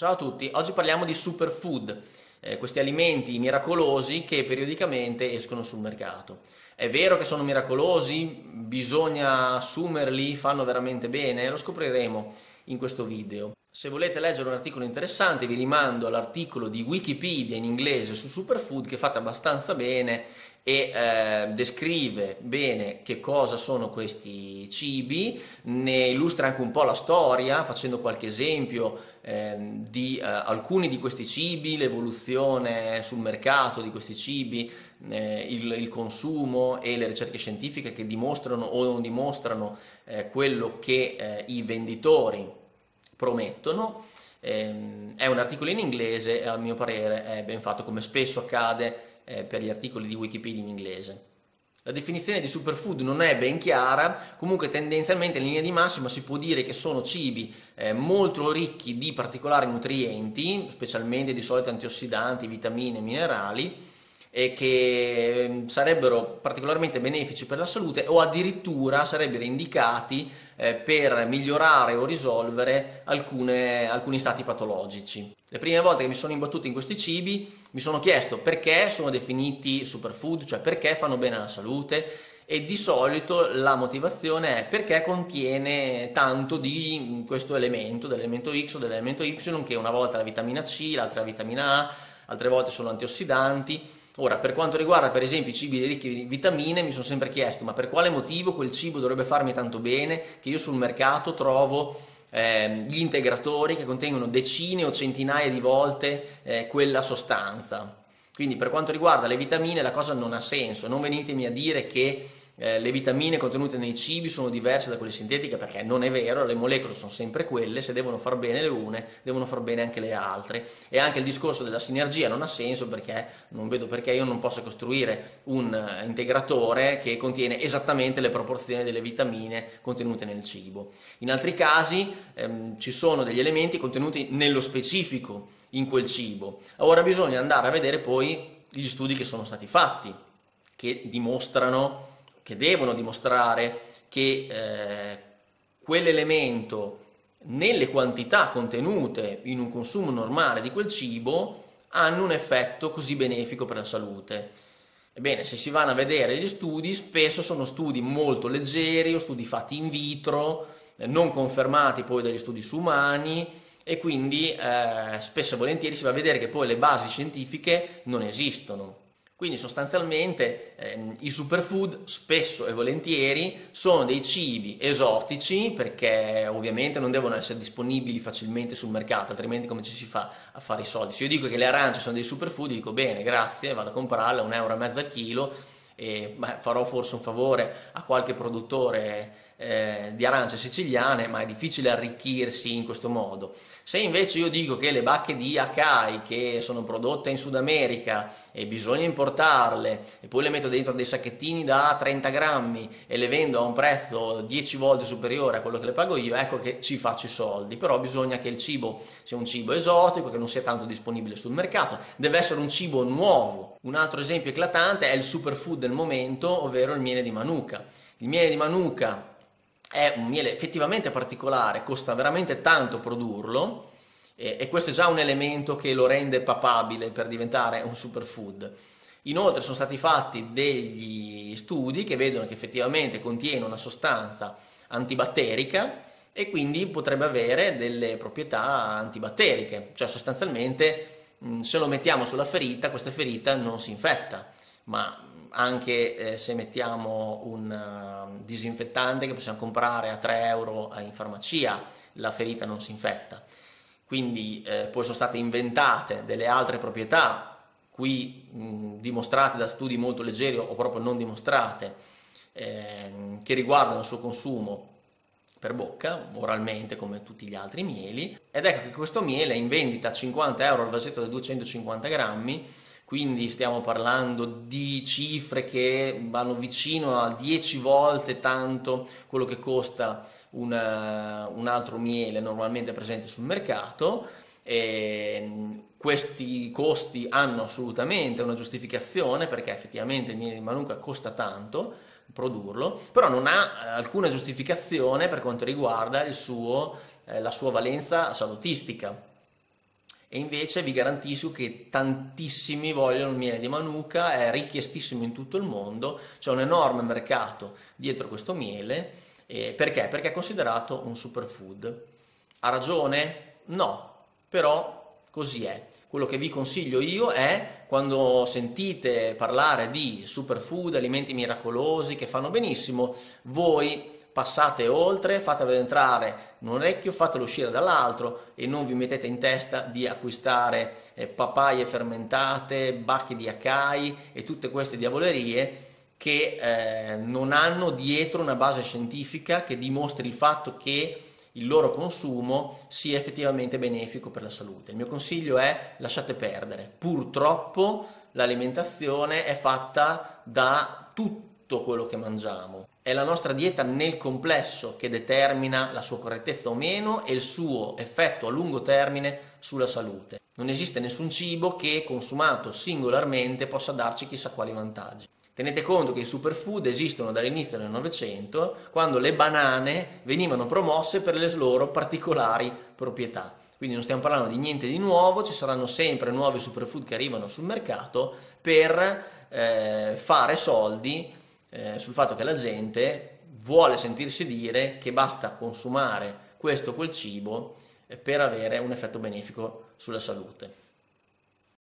Ciao a tutti, oggi parliamo di superfood, questi alimenti miracolosi che periodicamente escono sul mercato. È vero che sono miracolosi? Bisogna assumerli? Fanno veramente bene? Lo scopriremo in questo video. Se volete leggere un articolo interessante vi rimando all'articolo di Wikipedia in inglese su superfood che è fatto abbastanza bene e descrive bene che cosa sono questi cibi, ne illustra anche un po' la storia facendo qualche esempio di alcuni di questi cibi, l'evoluzione sul mercato di questi cibi, il consumo e le ricerche scientifiche che dimostrano o non dimostrano quello che i venditori promettono. È un articolo in inglese e a mio parere è ben fatto, come spesso accade per gli articoli di Wikipedia in inglese. La definizione di superfood non è ben chiara, comunque tendenzialmente in linea di massima si può dire che sono cibi molto ricchi di particolari nutrienti, specialmente di solito antiossidanti, vitamine e minerali, e che sarebbero particolarmente benefici per la salute o addirittura sarebbero indicati per migliorare o risolvere alcuni stati patologici. Le prime volte che mi sono imbattuto in questi cibi mi sono chiesto perché sono definiti superfood, cioè perché fanno bene alla salute, e di solito la motivazione è perché contiene tanto di questo elemento, dell'elemento X o dell'elemento Y, che una volta è la vitamina C, l'altra è la vitamina A, altre volte sono antiossidanti. Ora, per quanto riguarda per esempio i cibi ricchi di vitamine, mi sono sempre chiesto ma per quale motivo quel cibo dovrebbe farmi tanto bene che io sul mercato trovo gli integratori che contengono decine o centinaia di volte quella sostanza. Quindi per quanto riguarda le vitamine la cosa non ha senso, non venitemi a dire che le vitamine contenute nei cibi sono diverse da quelle sintetiche, perché non è vero, le molecole sono sempre quelle, se devono far bene le une, devono far bene anche le altre. E anche il discorso della sinergia non ha senso, perché non vedo perché io non possa costruire un integratore che contiene esattamente le proporzioni delle vitamine contenute nel cibo. In altri casi ci sono degli elementi contenuti nello specifico in quel cibo. Ora bisogna andare a vedere poi gli studi che sono stati fatti, che dimostrano, che devono dimostrare che quell'elemento nelle quantità contenute in un consumo normale di quel cibo hanno un effetto così benefico per la salute. Ebbene, se si vanno a vedere gli studi, spesso sono studi molto leggeri o studi fatti in vitro, non confermati poi dagli studi su umani, e quindi spesso e volentieri si va a vedere che poi le basi scientifiche non esistono. Quindi sostanzialmente i superfood spesso e volentieri sono dei cibi esotici, perché ovviamente non devono essere disponibili facilmente sul mercato, altrimenti come ci si fa a fare i soldi? Se io dico che le arance sono dei superfood, dico bene, grazie, vado a comprarle a €1,50 al chilo e farò forse un favore a qualche produttore di arance siciliane, ma è difficile arricchirsi in questo modo. Se invece io dico che le bacche di acai che sono prodotte in Sud America e bisogna importarle e poi le metto dentro dei sacchettini da 30 grammi e le vendo a un prezzo 10 volte superiore a quello che le pago io, ecco che ci faccio i soldi. Però bisogna che il cibo sia un cibo esotico, che non sia tanto disponibile sul mercato, deve essere un cibo nuovo. Un altro esempio eclatante è il superfood del momento, ovvero il miele di Manuka. Il miele di Manuka è un miele effettivamente particolare, costa veramente tanto produrlo e questo è già un elemento che lo rende papabile per diventare un superfood. Inoltre sono stati fatti degli studi che vedono che effettivamente contiene una sostanza antibatterica e quindi potrebbe avere delle proprietà antibatteriche, cioè sostanzialmente se lo mettiamo sulla ferita, questa ferita non si infetta, ma anche se mettiamo un disinfettante che possiamo comprare a €3 in farmacia, la ferita non si infetta. Quindi poi sono state inventate delle altre proprietà, qui dimostrate da studi molto leggeri o proprio non dimostrate, che riguardano il suo consumo per bocca, oralmente, come tutti gli altri mieli. Ed ecco che questo miele è in vendita a €50 al vasetto da 250 grammi, quindi stiamo parlando di cifre che vanno vicino a 10 volte tanto quello che costa un altro miele normalmente presente sul mercato. E questi costi hanno assolutamente una giustificazione, perché effettivamente il miele di Manuka costa tanto produrlo, però non ha alcuna giustificazione per quanto riguarda la sua valenza salutistica. E invece vi garantisco che tantissimi vogliono il miele di Manuka, è richiestissimo in tutto il mondo, c'è un enorme mercato dietro questo miele. Perché? Perché è considerato un superfood. Ha ragione? No, però così è. Quello che vi consiglio io è, quando sentite parlare di superfood, alimenti miracolosi che fanno benissimo, voi passate oltre, fatelo entrare in un orecchio, fatelo uscire dall'altro e non vi mettete in testa di acquistare papaie fermentate, bacche di acai e tutte queste diavolerie che non hanno dietro una base scientifica che dimostri il fatto che il loro consumo sia effettivamente benefico per la salute. Il mio consiglio è: lasciate perdere. Purtroppo l'alimentazione è fatta da tutto quello che mangiamo. È la nostra dieta nel complesso che determina la sua correttezza o meno e il suo effetto a lungo termine sulla salute. Non esiste nessun cibo che, consumato singolarmente, possa darci chissà quali vantaggi. Tenete conto che i superfood esistono dall'inizio del Novecento, quando le banane venivano promosse per le loro particolari proprietà. Quindi non stiamo parlando di niente di nuovo, ci saranno sempre nuovi superfood che arrivano sul mercato per fare soldi sul fatto che la gente vuole sentirsi dire che basta consumare questo o quel cibo per avere un effetto benefico sulla salute.